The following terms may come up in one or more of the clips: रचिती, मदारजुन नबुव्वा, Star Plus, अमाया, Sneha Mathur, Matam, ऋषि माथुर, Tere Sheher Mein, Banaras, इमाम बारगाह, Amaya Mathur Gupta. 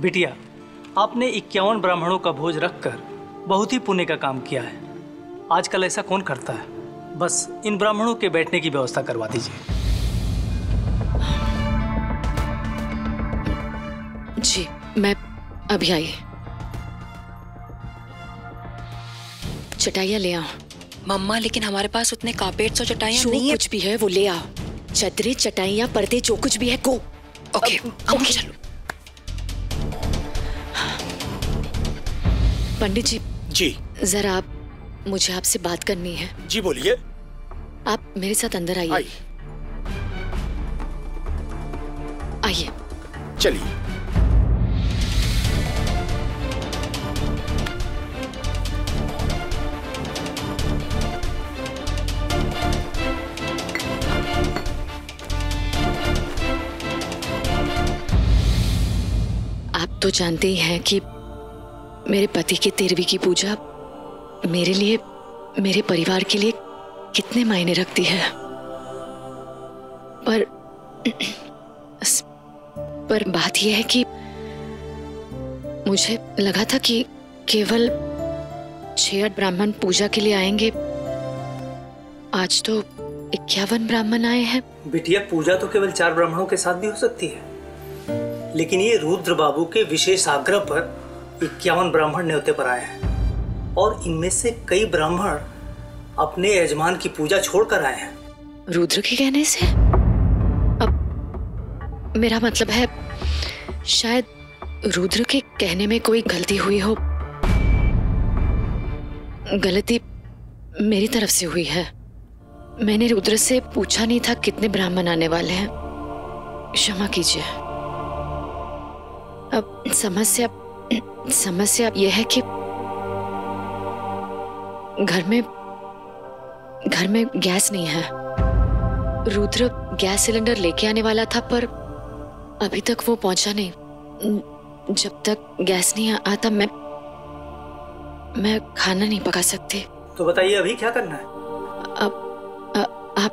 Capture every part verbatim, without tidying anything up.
बिटिया, आपने इक्यावन ब्राह्मणों का भोज रखकर बहुत ही पुण्य का काम किया है। आजकल ऐसा कौन करता है? बस इन ब्राह्मणों के बैठने की व्यवस्था करवा दीजिए। जी, मैं अभी आई। चटाइयाँ ले आओ। मम्मा, लेकिन हमारे पास उतने कारपेट्स और चटाइयाँ नहीं है। कुछ भी है वो ले आओ। चदरें, चटाइयाँ, पर्दे, जो कुछ भी है। गो। ओके, हम चलो। पंडित जी। जी। जरा आप, मुझे आपसे बात करनी है। जी बोलिए। आप मेरे साथ अंदर आइए। आइए। चलिए। तो जानते ही हैं कि मेरे पति की तेरहवीं की पूजा मेरे लिए, मेरे परिवार के लिए कितने मायने रखती है। पर पर बात यह है कि मुझे लगा था कि केवल छह आठ ब्राह्मण पूजा के लिए आएंगे, आज तो इक्यावन ब्राह्मण आए हैं। बिटिया, पूजा तो केवल चार ब्राह्मणों के साथ भी हो सकती है, लेकिन ये रुद्र बाबू के विशेष आग्रह पर इक्यावन ब्राह्मण न्योते पर आए हैं और इनमें से कई ब्राह्मण अपने यजमान की पूजा छोड़कर आए हैं। रुद्र के कहने से? अब मेरा मतलब है शायद रुद्र के कहने में कोई गलती हुई हो। गलती मेरी तरफ से हुई है। मैंने रुद्र से पूछा नहीं था कितने ब्राह्मण आने वाले हैं। क्षमा कीजिए। अब समस्या समस्या यह है कि घर में घर में गैस नहीं है। रुद्र गैस सिलेंडर लेके आने वाला था, पर अभी तक वो पहुंचा नहीं। जब तक गैस नहीं आता मैं मैं खाना नहीं पका सकती। तो बताइए अभी क्या करना है? अब आ, आप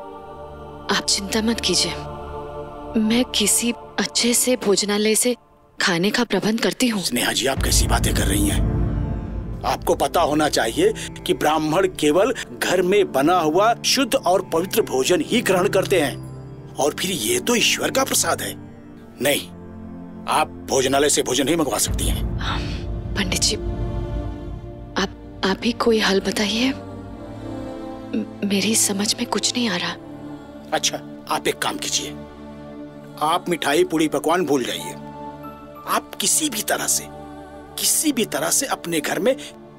आप चिंता मत कीजिए। मैं किसी अच्छे से भोजनालय से खाने का प्रबंध करती हूँ। स्नेहा जी, आप कैसी बातें कर रही हैं? आपको पता होना चाहिए कि ब्राह्मण केवल घर में बना हुआ शुद्ध और पवित्र भोजन ही ग्रहण करते हैं, और फिर ये तो ईश्वर का प्रसाद है। नहीं, आप भोजनालय से भोजन ही मंगवा सकती हैं। पंडित जी, आप आप ही कोई हल बताइए। मेरी समझ में कुछ नहीं आ रहा। अच्छा, आप एक काम कीजिए, आप मिठाई पूरी पकवान भूल जाइए। आप किसी भी तरह से किसी भी तरह से अपने घर में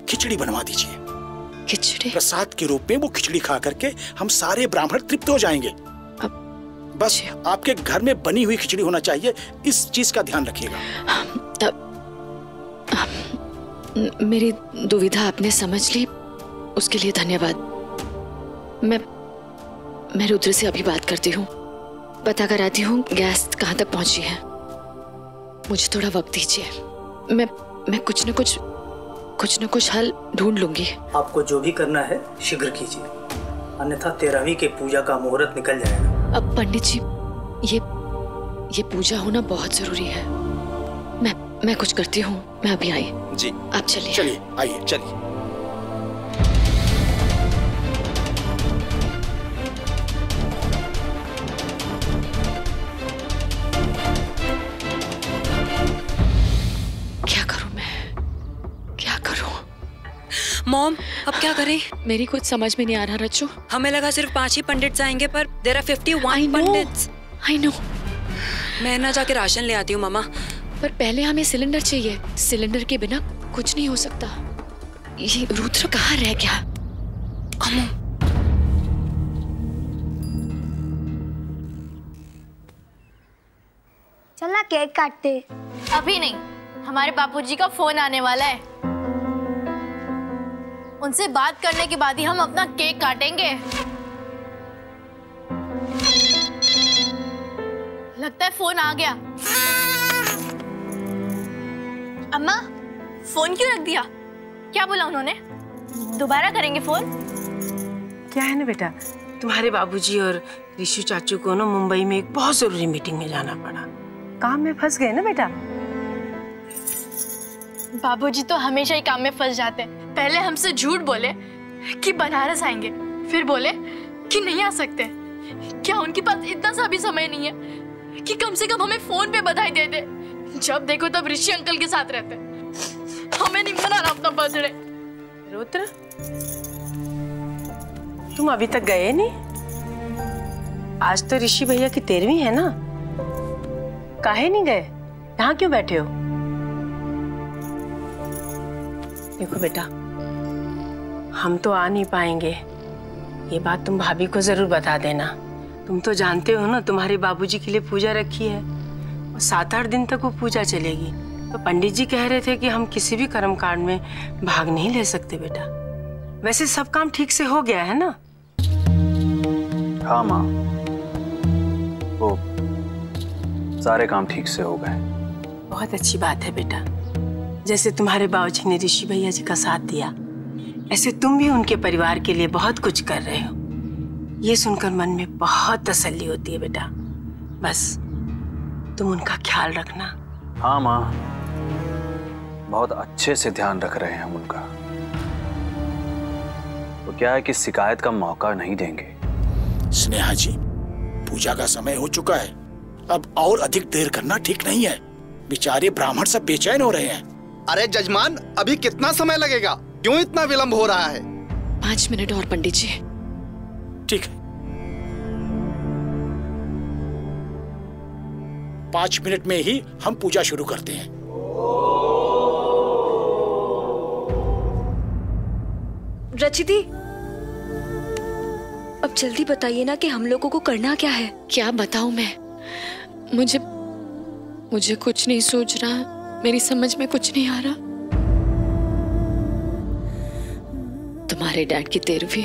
खिचड़ी बनवा दीजिए। खिचड़ी? प्रसाद के रूप में वो खिचड़ी खा करके हम सारे ब्राह्मण तृप्त हो जाएंगे। अब बस आपके घर में बनी हुई खिचड़ी होना चाहिए, इस चीज का ध्यान रखिएगा। मेरी दुविधा आपने समझ ली, उसके लिए धन्यवाद। मैं मैं रुद्र से अभी बात करती हूँ, पता कराती हूँ गैस कहाँ तक पहुँची है। मुझे थोड़ा वक्त दीजिए, मैं मैं कुछ न कुछ कुछ न कुछ हल ढूंढ लूंगी। आपको जो भी करना है शीघ्र कीजिए, अन्यथा तेरहवीं के पूजा का मुहूर्त निकल जाएगा। अब पंडित जी, ये ये पूजा होना बहुत जरूरी है। मैं मैं कुछ करती हूँ। मैं अभी आई। जी, आप चलिए। चलिए, आइए, चलिए। मॉम, अब क्या करें? मेरी कुछ समझ में नहीं आ रहा रच्चू। हमें लगा सिर्फ पांच ही पंडित आएंगे, पर देयर आर इक्यावन पंडित्स। I know. मैं ना जाके राशन ले आती हूँ मामा। पर पहले हमें सिलेंडर चाहिए। सिलेंडर के बिना कुछ नहीं हो सकता। ये रुद्र कहाँ रह गया? अमू, चलना केक काटते। अभी नहीं, हमारे बापूजी का फोन आने वाला है। उनसे बात करने के बाद ही हम अपना केक काटेंगे। लगता है फोन आ गया। अम्मा, फोन क्यों रख दिया? क्या बोला उन्होंने? दोबारा करेंगे फोन? क्या है ना बेटा, तुम्हारे बाबूजी और ऋषि चाचू को ना मुंबई में एक बहुत जरूरी मीटिंग में जाना पड़ा। काम में फंस गए ना बेटा। बाबूजी तो हमेशा ही काम में फंस जाते हैं। पहले हमसे झूठ बोले कि बनारस आएंगे, फिर बोले कि नहीं आ सकते। क्या उनके पास इतना सा भी समय नहीं है कि कम से कम हमें फोन पे बधाई दे दे? जब देखो तब ऋषि अंकल के साथ रहते। हमें नहीं मनाना अपना बर्थडे। रुद्र, तुम अभी तक गए नहीं? आज तो ऋषि भैया की तेरहवीं है ना, काहे नहीं गए? यहाँ क्यों बैठे हो? देखो बेटा, हम तो आ नहीं पाएंगे, ये बात तुम भाभी को जरूर बता देना। तुम तो जानते हो ना, तुम्हारे बाबूजी के लिए पूजा रखी है और सात आठ दिन तक वो पूजा चलेगी। तो पंडित जी कह रहे थे कि हम किसी भी कर्मकांड में भाग नहीं ले सकते। बेटा वैसे सब काम ठीक से हो गया है ना? हाँ माँ, वो सारे काम ठीक से हो गए। बहुत अच्छी बात है बेटा। जैसे तुम्हारे बाबूजी ने ऋषि भैया जी का साथ दिया, ऐसे तुम भी उनके परिवार के लिए बहुत कुछ कर रहे हो। ये सुनकर मन में बहुत तसल्ली होती है बेटा। बस तुम उनका ख्याल रखना। हाँ माँ, बहुत अच्छे से ध्यान रख रहे हैं हम उनका। तो क्या है कि शिकायत का मौका नहीं देंगे। स्नेहा जी, पूजा का समय हो चुका है, अब और अधिक देर करना ठीक नहीं है। बेचारे ब्राह्मण सब बेचैन हो रहे हैं। अरे जजमान, अभी कितना समय लगेगा? क्यों इतना विलंब हो रहा है? पाँच मिनट और पंडित जी। ठीक है, पाँच मिनट में ही हम पूजा शुरू करते हैं। रचिती, अब जल्दी बताइए ना कि हम लोगों को करना क्या है। क्या बताऊं मैं, मुझे मुझे कुछ नहीं सोच रहा, मेरी समझ में कुछ नहीं आ रहा। तुम्हारे डैड की तेरहवीं,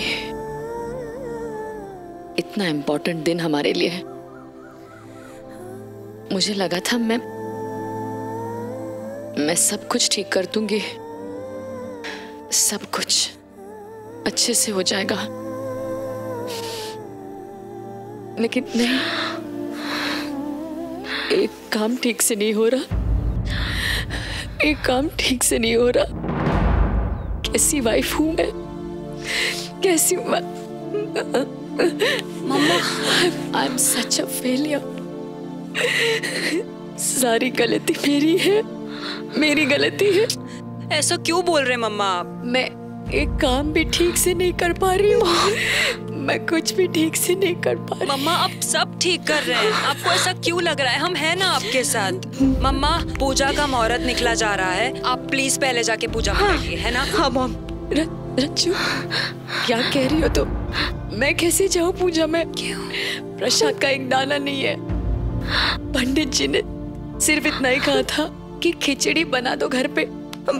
इतना इम्पोर्टेंट दिन हमारे लिए। मुझे लगा था मैं मैं सब कुछ ठीक कर दूंगी, सब कुछ अच्छे से हो जाएगा, लेकिन नहीं, एक काम ठीक से नहीं हो रहा, एक काम ठीक से नहीं हो रहा। कैसी वाइफ हूँ मैं, कैसी वा... mamma, I am such a failure. सारी गलती मेरी है, मेरी गलती है। ऐसा क्यों बोल रहे मम्मा आप? मैं एक काम भी ठीक से नहीं कर पा रही हूँ, मैं कुछ भी ठीक से नहीं कर पा रही। मम्मा आप सब ठीक कर रहे हैं, आपको ऐसा क्यों लग रहा है? हम हैं ना आपके साथ। मम्मा, पूजा का मुहूर्त निकला जा रहा है, आप प्लीज पहले जाके पूजा करिए, है ना? हाँ मॉम। रज्जू, क्या कह रही हो तुम? तो मैं कैसे जाऊँ पूजा में? क्यों? प्रसाद का एक दाना नहीं है। पंडित जी ने सिर्फ इतना ही कहा था कि खिचड़ी बना दो घर पे,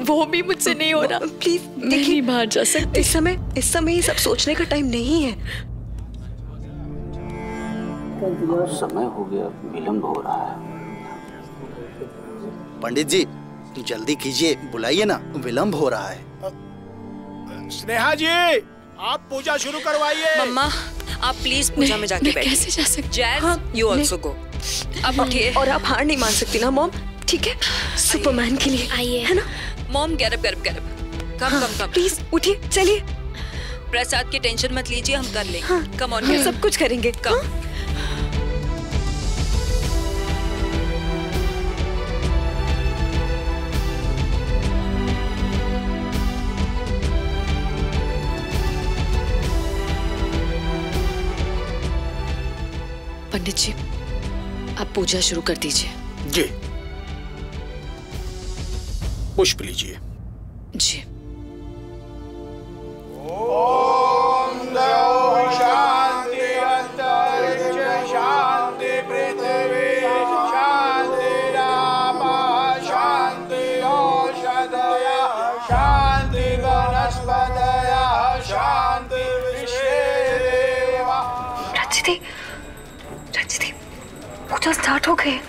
वो भी मुझसे नहीं हो रहा। प्लीज देखिए, बाहर जा सकती। इस समय इस समय ये सब सोचने का टाइम नहीं है। समय हो गया, विलंब हो रहा है। पंडित जी जल्दी कीजिए, बुलाइए ना, विलंब हो रहा है। स्नेहा जी, आप पूजा शुरू करवाइए। मम्मा आप प्लीज पूजा में जाके बैठिए। कैसे जा सकती? जैस, यू आल्सो गो। अब उठिए। और आप हार नहीं मान सकती ना मॉम, ठीक है? सुपरमैन के लिए आइए, है ना मॉम? गैरब गैरब गैरब, कम हाँ, कम कम, प्लीज उठिए, चलिए। प्रसाद की टेंशन मत लीजिए, हम कर लेंगे। हाँ, कम ऑन, सब कुछ करेंगे। कम हाँ? पंडित जी आप पूजा शुरू कर दीजिए। जी, पुष्प लीजिए। जी। ओम देव शांति अंतरिक्ष शांति पृथ्वी शांति रामा शांति औषधया शांति वनस्पतया शांति विश्वेदेवा। रचिति, रचिति, पूजा स्टार्ट हो गई।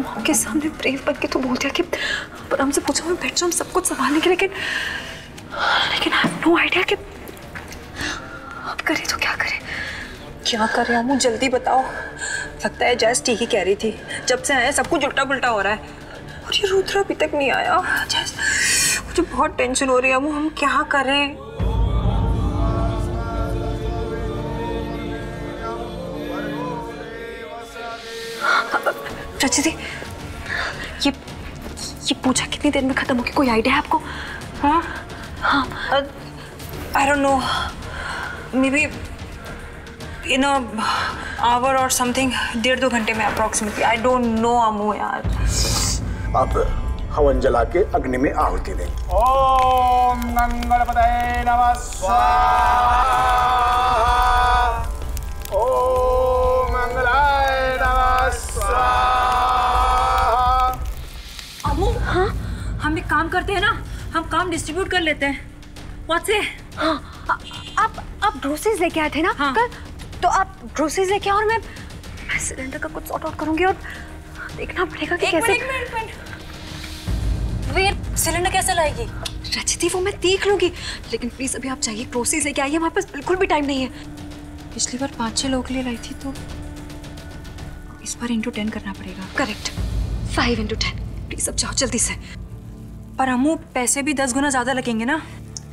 मॉम के सामने ब्रेव बन के तो बोल दिया कि पर हमसे पूछो, मैं बैठ जाऊँ, हम सब कुछ संभालेंगे, लेकिन लेकिन आई हैव नो आइडिया कि अब करें तो क्या करें, क्या करें हम? जल्दी बताओ। लगता है जैस ठीक ही कह रही थी, जब से आए सब कुछ उल्टा पुल्टा हो रहा है। और ये रुद्र अभी तक नहीं आया। मुझे बहुत टेंशन हो रही है, हम क्या करें? चाची जी, ये ये पूजा कितनी देर में खत्म होगी? कोई आइडिया है आपको? हाँ हाँ, I don't know, maybe in a hour or something, डेढ़ दो घंटे में approximately. I don't know Amu यार। आप हवन जला के अग्नि में आहुति दें। ओम गणपतये नमः स्वाहा। ओम मंगलाय नमः स्वाहा। अमू, हाँ, हम एक काम करते हैं ना, हम काम डिस्ट्रीब्यूट कर लेते हैं। व्हाट्स ये? हाँ, आप आप ग्रोसरीज लेके आए थे ना? हाँ। तो आप ग्रोसरीज लेके आओ और मैं मैं सिलेंडर का कुछ सॉर्ट आउट करूंगी और देखना पड़ेगा कि कैसे। एक मिनट, एक मिनट। वीर, सिलेंडर कैसे लाएगी? रचिती, वो मैं देख लूंगी, लेकिन प्लीज अभी आप चाहिए ग्रोसरीज लेके आइए, हमारे पास बिल्कुल भी टाइम नहीं है। पिछली बार पाँच छः लोगों के लिए लाई थी, तो इस बार इंटू टेन करना पड़ेगा। Correct, five into ten. Please अब जाओ जल्दी से। पर अमू, पैसे भी दस गुना ज्यादा लगेंगे ना।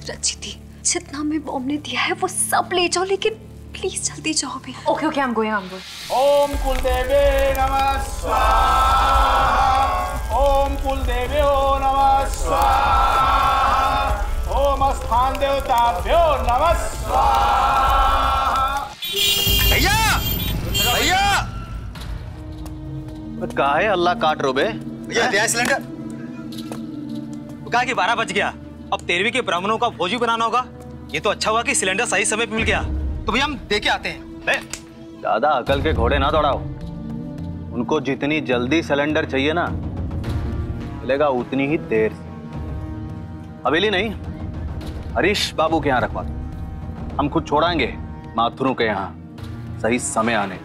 रचिती, जितना हमें बॉम ने दिया है वो सब ले जाओ, लेकिन प्लीज जल्दी जाओ भी। ओके ओके, हम गोए हम गोए। ओम कुलदेवे नमः स्वाहा। ओम कुलदेवे नमः स्वाहा। ओम स्थान देवताभ्यो नमः स्वाहा। भैया भैया, कहा है अल्लाह काट रो बे। भैया दिया सिलेंडर। कहा कि बारह बज गया, अब तेरहवीं के ब्राह्मणों का भोजी बनाना होगा। ये तो अच्छा हुआ कि सिलेंडर सही समय पे मिल गया, तो भैया हम देके आते हैं। दादा, अकल के घोड़े ना दौड़ाओ। उनको जितनी जल्दी सिलेंडर चाहिए ना मिलेगा, उतनी ही देर। हवेली नहीं, हरीश बाबू के यहाँ रखवा। हम खुद छोड़ाएंगे माथुरों के यहाँ सही समय आने।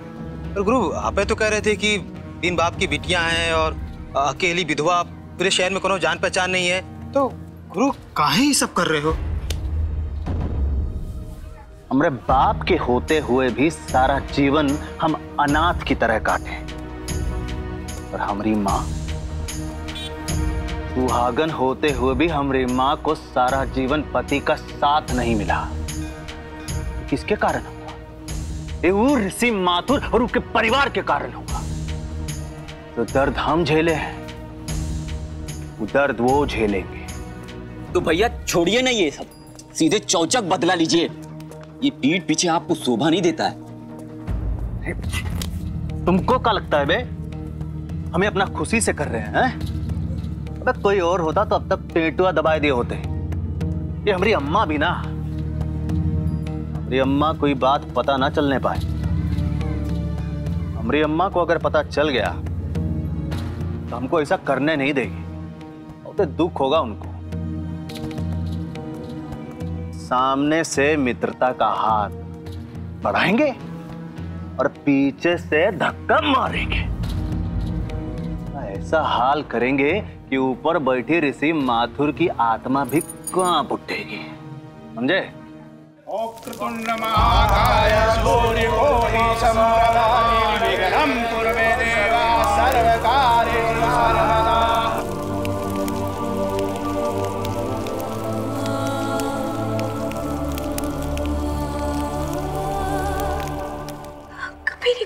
पर गुरु, आप तो कह रहे थे कि तीन बाप की बेटियाँ हैं और अकेली विधवा, पूरे शहर में कोनो जान पहचान नहीं है, तो गुरु काहे ये सब कर रहे हो? हमरे बाप के होते हुए भी सारा जीवन हम अनाथ की तरह काटे, और हमारी माँ सुहागन होते हुए भी हमारी माँ को सारा जीवन पति का साथ नहीं मिला। किसके कारण हुआ? ये वो ऋषि माथुर और उसके परिवार के कारण हुआ। तो दर्द हम झेले हैं, वो दर्द वो झेलेंगे। तो भैया छोड़िए ना ये सब, सीधे चौचक बदला लीजिए। ये पीठ पीछे आपको शोभा नहीं देता है। तुमको क्या लगता है बे, हमें अपना खुशी से कर रहे हैं? अबे कोई और होता तो अब तक पेटुआ दबाए दिए होते। ये हमारी अम्मा भी ना, हमारी अम्मा कोई बात पता ना चलने पाए। हमारी अम्मा को अगर पता चल गया तो हमको ऐसा करने नहीं देगी, और तो दुख होगा उनको। सामने से मित्रता का हाथ बढ़ाएंगे और पीछे से धक्का मारेंगे। ऐसा हाल करेंगे कि ऊपर बैठी ऋषि माथुर की आत्मा भी कांप उठेगी, समझे?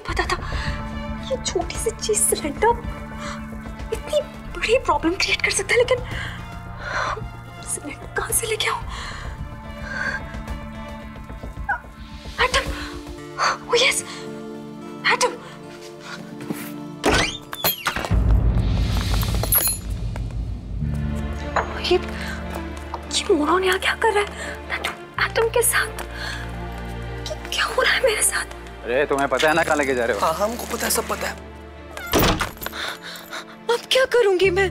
पता था ये छोटी सी चीज सिलेंडर इतनी बड़ी प्रॉब्लम क्रिएट कर सकता है, लेकिन सिलेंडर कहां से लेके आऊं? Atom, oh yes, atom. ये ये मोरन यहाँ क्या कर रहा है? एटम, एटम के साथ क्या हो रहा है मेरे साथ? अरे तुम्हें पता है ना कहाँ लेके जा रहे हो? हाँ, हमको पता है, सब पता है। अब क्या करूंगी मैं?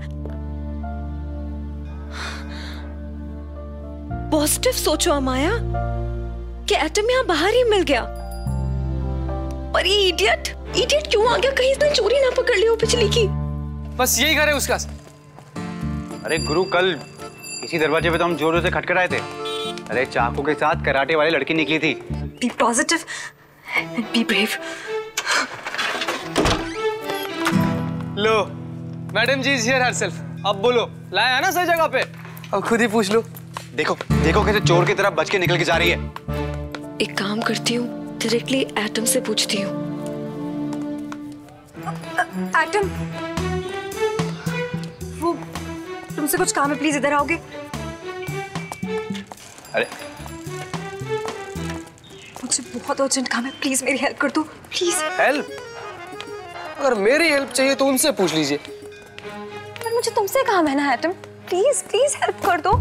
पॉजिटिव सोचो अमाया, कि एटम यहाँ बाहर ही मिल गया। पर ये इडियट, इडियट क्यों आ गया? कहीं इसने चोरी ना पकड़ ली हो पिछली की। बस यही घर है उसका। अरे गुरु, कल इसी दरवाजे पे तो हम जोरों से खटखटाए थे। अरे चाकू के साथ कराटे वाली लड़की निकली थी। Be positive and be brave। लो, madam ji is here herself. अब बोलो, लाया है ना सही जगह पे? अब खुद ही पूछ लो। देखो देखो कैसे चोर की तरह बच के निकल के जा रही है। एक काम करती हूँ, डायरेक्टली एटम से पूछती हूँ। एटम, वो तुमसे कुछ काम है, प्लीज इधर आओगे? अरे मुझे बहुत अर्जेंट काम है, प्लीज मेरी हेल्प कर दो, प्लीज। हेल्प? अगर मेरी हेल्प चाहिए तो उनसे पूछ लीजिए। पर मुझे तुमसे काम है ना एटम, प्लीज प्लीज हेल्प कर दो।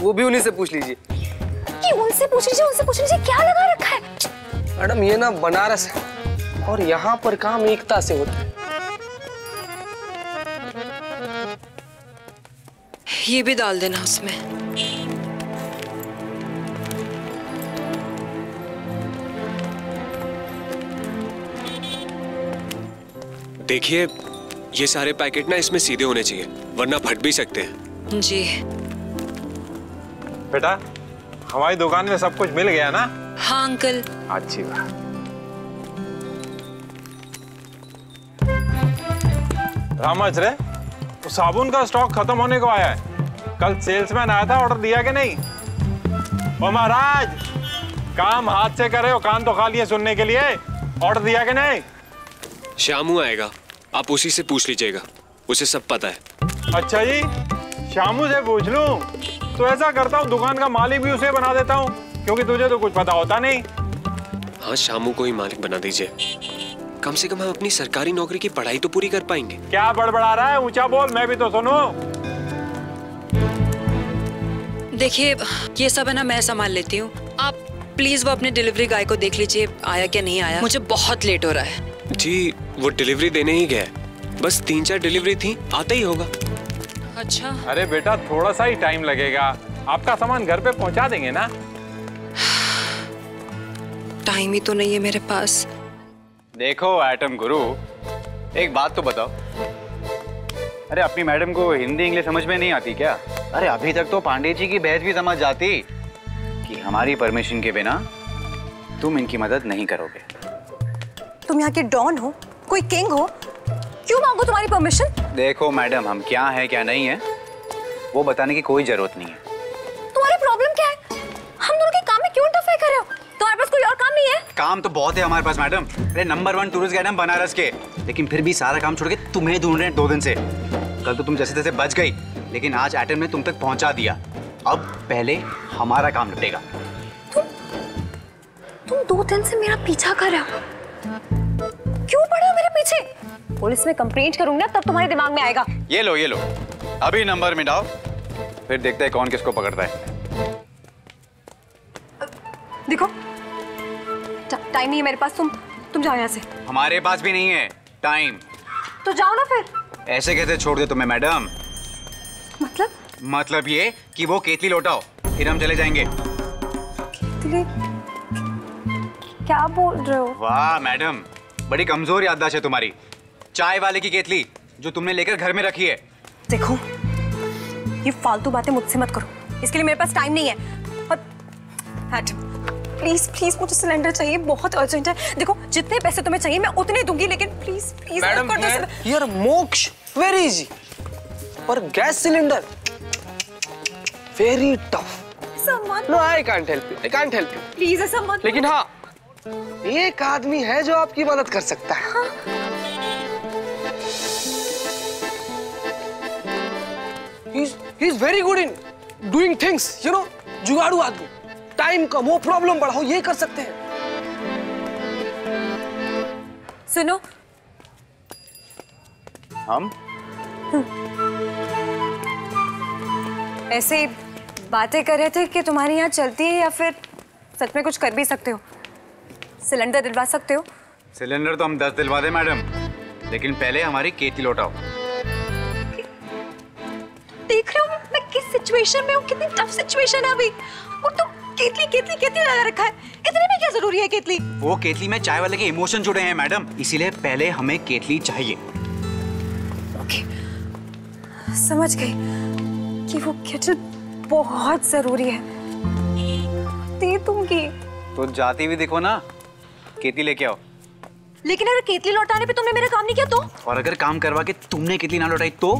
वो भी उन्हीं से पूछ लीजिए। कि उनसे पूछ लीजिए, उनसे पूछ लीजिए, क्या लगा रखा है? मैडम ये ना बनारस है और यहाँ पर काम एकता से होता है। ये भी डाल देना उसमें। देखिए ये सारे पैकेट ना इसमें सीधे होने चाहिए, वरना फट भी सकते हैं। जी बेटा, हमारी दुकान में सब कुछ मिल गया ना? हाँ अंकल। अच्छी बात। रामाज रे, तो साबुन का स्टॉक खत्म होने को आया है। कल सेल्समैन आया था, ऑर्डर दिया कि नहीं? ओ महाराज, काम हाथ से करे हो, कान तो खाली है सुनने के लिए। ऑर्डर दिया कि नहीं? श्यामू आएगा, आप उसी से पूछ लीजिएगा, उसे सब पता है। अच्छा जी, श्यामू से पूछ लूं? तो ऐसा करता हूँ, दुकान का मालिक भी उसे बना देता हूँ, क्योंकि तुझे तो कुछ पता होता नहीं। हाँ, श्यामू को ही मालिक बना दीजिए। कम से कम हम अपनी सरकारी नौकरी की पढ़ाई तो पूरी कर पाएंगे। क्या बड़बड़ा रहा है, ऊंचा बोल, मैं भी तो सुनूं। देखिए ये सब है ना मैं संभाल लेती हूँ, आप प्लीज वो अपने डिलीवरी गाय को देख लीजिए आया क्या नहीं आया, मुझे बहुत लेट हो रहा है। जी वो डिलीवरी देने ही गया, बस तीन चार डिलीवरी थी, आता ही होगा। अच्छा। अरे बेटा थोड़ा सा ही टाइम लगेगा, आपका सामान घर पे पहुँचा देंगे ना। टाइम ही तो नहीं है मेरे पास। देखो एटम गुरु, एक बात तो बताओ, अरे अपनी मैडम को हिंदी इंग्लिश समझ में नहीं आती क्या? अरे अभी तक तो पांडे जी की बहस भी समझ जाती कि हमारी परमिशन के बिना तुम इनकी मदद नहीं करोगे। तुम यहाँ के डॉन हो, कोई किंग हो, क्यों मांगो तुम्हारी परमिशन? देखो मैडम, हम क्या है क्या नहीं है वो बताने की कोई जरूरत नहीं है। तुम्हारी प्रॉब्लम क्या है? हम दोनों के काम में क्यों इंटरफेयर कर रहे हो? तुम्हारे पास कोई और काम नहीं है? काम तो बहुत है हमारे पास मैडम। अरे नंबर वन टूरिस्ट गाइड हम बनारस के, लेकिन फिर भी सारा काम छोड़ के तुम्हें ढूंढ रहे हैं दो दिन से। कल तो तुम जैसे तैसे बच गई, लेकिन आज एटम ने तुम तक पहुंचा दिया। अब पहले हमारा काम निपटेगा। तुम तुम दो दिन से मेरा पीछा कर रहे हो, क्यों पड़े हो मेरे पीछे? पुलिस में कंप्लेंट करूंगी ना, तब तुम्हारे दिमाग में आएगा। ये लो ये लो, अभी नंबर मिटाओ, फिर देखते हैं कौन किसको पकड़ता है। देखो टाइम नहीं है मेरे पास, तुम तुम जाओ यहाँ से। हमारे पास भी नहीं है टाइम। तो जाओ ना फिर। ऐसे कैसे छोड़ दे तुम्हें मैडम? मतलब? मतलब ये कि वो केतली लौटाओ, फिर हम चले जाएंगे। केतली? क्या बोल रहे हो? वाह मैडम, बड़ी कमजोर याददाश्त है तुम्हारी। चाय वाले की केतली जो तुमने लेकर घर में रखी है। देखो ये फालतू बातें मुझसे मत करो, इसके लिए मेरे पास टाइम नहीं है। और प्लीज प्लीज मुझे सिलेंडर चाहिए, बहुत अर्जेंट है। देखो जितने पैसे तुम्हें चाहिए मैं उतने दूंगी, लेकिन प्लीज प्लीज मैडम यार। मोक्ष वेरी इजी, और gas cylinder very tough. No I can't help you, I can't help you, please ऐसा मत। लेकिन हाँ एक आदमी है जो आपकी मदद कर सकता है। हाँ? he's, he's very good in doing things, you know, जुगाड़ू आदमी। टाइम कम हो, प्रॉब्लम बढ़ाओ, ये कर सकते हैं। सुनो हम ऐसे बातें कर रहे थे कि तुम्हारे यहाँ चलती है या फिर सच में कुछ कर भी सकते हो, सिलेंडर दिलवा सकते हो। सिलेंडर तो हम दस दिलवा दे मैडम, लेकिन पहले हमारी केतली लौटाओ। देख रहे हो मैं किस सिचुएशन में हूँ, कितनी टफ सिचुएशन है अभी, और तुम केतली केतली केतली लगा रखा है। इतने में क्या जरूरी है केतली? वो केतली में चाय वाले के इमोशन जुड़े हैं मैडम, इसीलिए पहले हमें केतली चाहिए। ओके, समझ गई कि वो केतली बहुत जरूरी है, दे दूंगी। तो जाती हुई देखो ना, केतली लेके आओ। लेकिन अगर केतली लौटाने पे तुमने मेरा काम नहीं किया तो? और अगर काम करवा के तुमने केतली ना लौटाई तो?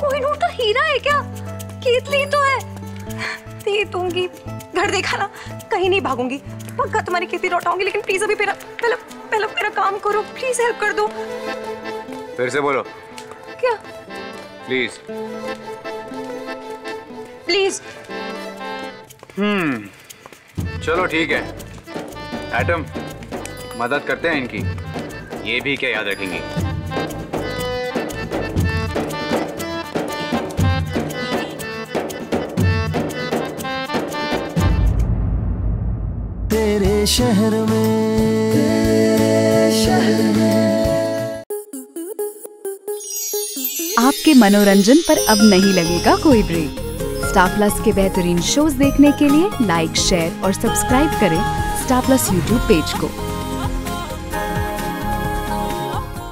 कोहिनूर तो हीरा है क्या? केतली तो है। दे दूंगी, घर देखा ना, कहीं नहीं भागूंगी। पक्का तुम्हारी केतली लौटाऊंगी, लेकिन प्लीज अभी मेरा पहले पहले मेरा काम करो, प्लीज हेल्प कर दो। फिर से बोलो। क्या? प्लीज। प्लीज। हम्म, चलो ठीक है। एटम, मदद करते हैं इनकी, ये भी क्या याद रखेंगी। तेरे शहर में, तेरे शहर में। आपके मनोरंजन पर अब नहीं लगेगा कोई ब्रेक। स्टार प्लस के बेहतरीन शोज देखने के लिए लाइक, शेयर और सब्सक्राइब करें स्टार प्लस यूट्यूब पेज को।